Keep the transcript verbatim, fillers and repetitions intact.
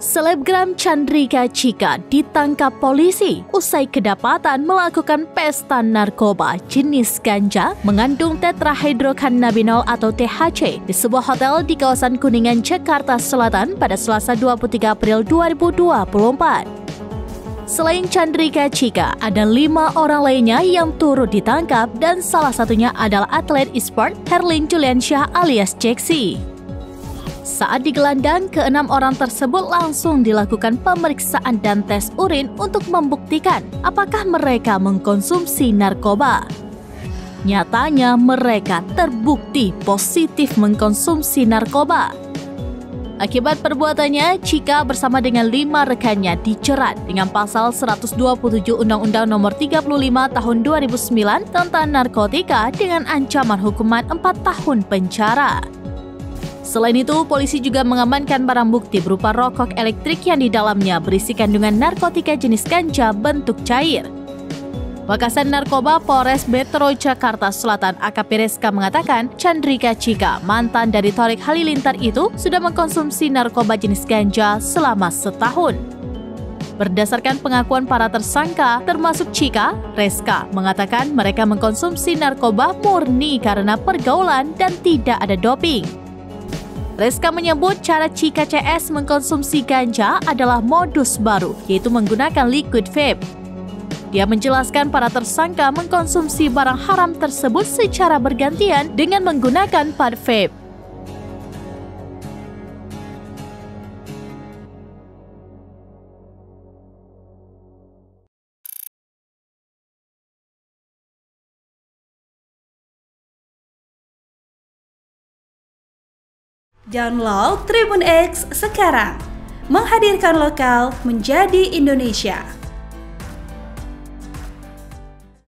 Selebgram Chandrika Chika ditangkap polisi usai kedapatan melakukan pesta narkoba jenis ganja mengandung tetrahydrocannabinol atau T H C di sebuah hotel di kawasan Kuningan, Jakarta Selatan pada Selasa dua puluh tiga April dua ribu dua puluh empat. Selain Chandrika Chika, ada lima orang lainnya yang turut ditangkap dan salah satunya adalah atlet e-sport Herli Juliansah alias Jeixy. Saat digelandang, keenam orang tersebut langsung dilakukan pemeriksaan dan tes urin untuk membuktikan apakah mereka mengkonsumsi narkoba. Nyatanya mereka terbukti positif mengkonsumsi narkoba. Akibat perbuatannya, Chika bersama dengan lima rekannya dijerat dengan Pasal seratus dua puluh tujuh Undang-Undang Nomor tiga puluh lima Tahun dua ribu sembilan tentang narkotika dengan ancaman hukuman empat tahun penjara. Selain itu, polisi juga mengamankan barang bukti berupa rokok elektrik yang di dalamnya berisi kandungan narkotika jenis ganja bentuk cair. Wakasan Narkoba Polres Metro Jakarta Selatan A K P Reska mengatakan Chandrika Chika, mantan dari Thariq Halilintar itu, sudah mengkonsumsi narkoba jenis ganja selama setahun. Berdasarkan pengakuan para tersangka, termasuk Chika, Reska mengatakan mereka mengkonsumsi narkoba murni karena pergaulan dan tidak ada doping. Reska menyebut cara Chika C S mengkonsumsi ganja adalah modus baru, yaitu menggunakan liquid vape. Dia menjelaskan para tersangka mengkonsumsi barang haram tersebut secara bergantian dengan menggunakan pad vape. Download Tribun X sekarang, menghadirkan lokal menjadi Indonesia.